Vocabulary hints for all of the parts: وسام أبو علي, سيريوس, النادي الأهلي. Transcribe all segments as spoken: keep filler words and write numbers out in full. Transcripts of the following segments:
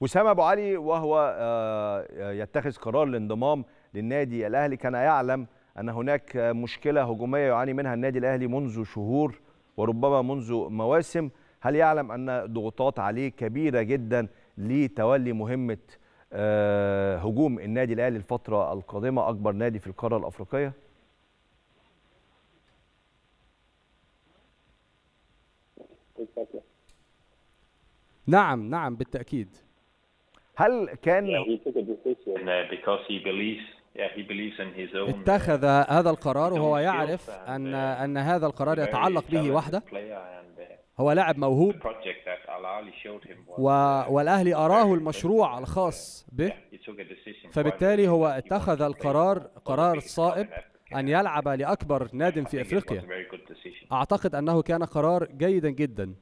وسام أبو علي وهو يتخذ قرار الانضمام للنادي الأهلي كان يعلم أن هناك مشكلة هجومية يعاني منها النادي الأهلي منذ شهور وربما منذ مواسم. هل يعلم أن ضغوطات عليه كبيرة جدا لتولي مهمة هجوم النادي الأهلي الفترة القادمة، أكبر نادي في القارة الأفريقية؟ نعم نعم بالتأكيد. هل كان اتخذ هذا القرار وهو يعرف أن أن هذا القرار يتعلق به وحده؟ هو لاعب موهوب والأهلي أراه المشروع الخاص به، فبالتالي هو اتخذ القرار قرار صائب أن يلعب لأكبر نادي في أفريقيا. أعتقد أنه كان قرار جيدا جدا.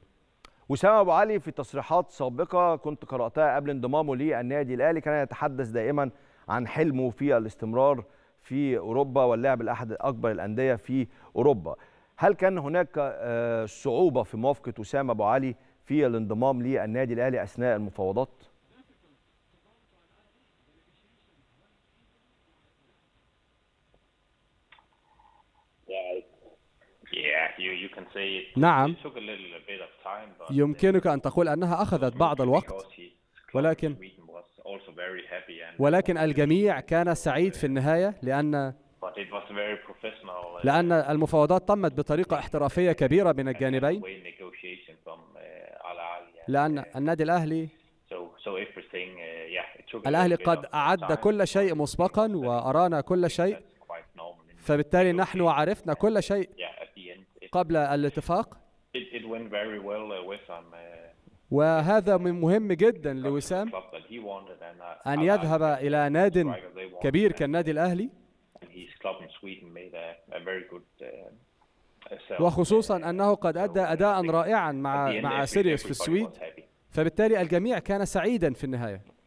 وسام أبو علي في تصريحات سابقة كنت قرأتها قبل انضمامه للنادي الأهلي كان يتحدث دائما عن حلمه في الاستمرار في أوروبا واللعب لأحد أكبر الأندية في أوروبا. هل كان هناك صعوبة في موافقة وسام أبو علي في الانضمام للنادي الأهلي أثناء المفاوضات؟ نعم، يمكنك أن تقول أنها أخذت بعض الوقت، ولكن ولكن الجميع كان سعيد في النهاية لأن لأن المفاوضات تمت بطريقة احترافية كبيرة من الجانبين، لأن النادي الأهلي الأهلي قد أعد كل شيء مسبقا وأرانا كل شيء، فبالتالي نحن عرفنا كل شيء قبل الاتفاق. وهذا من مهم جدا لوسام أن يذهب إلى ناد كبير كالنادي الأهلي، وخصوصا أنه قد أدى أداء رائعا مع مع سيريوس في السويد، فبالتالي الجميع كان سعيدا في النهاية.